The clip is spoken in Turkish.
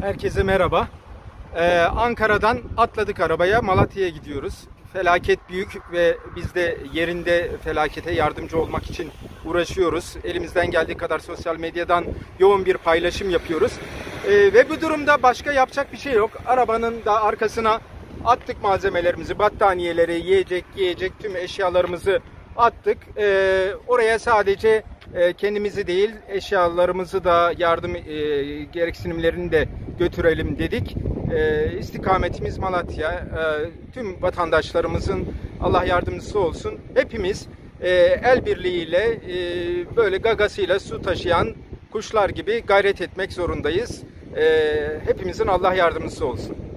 Herkese merhaba. Ankara'dan atladık arabaya, Malatya'ya gidiyoruz. Felaket büyük ve biz de yerinde felakete yardımcı olmak için uğraşıyoruz. Elimizden geldiği kadar sosyal medyadan yoğun bir paylaşım yapıyoruz. Ve bu durumda başka yapacak bir şey yok. Arabanın da arkasına attık malzemelerimizi, battaniyeleri, yiyecek tüm eşyalarımızı attık. Oraya sadece kendimizi değil, eşyalarımızı da, yardım gereksinimlerini de götürelim dedik. İstikametimiz Malatya. Tüm vatandaşlarımızın Allah yardımcısı olsun. Hepimiz el birliğiyle böyle gagasıyla su taşıyan kuşlar gibi gayret etmek zorundayız. Hepimizin Allah yardımcısı olsun.